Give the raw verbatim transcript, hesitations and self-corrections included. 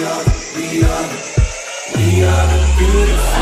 We are, we are, we are the beautiful.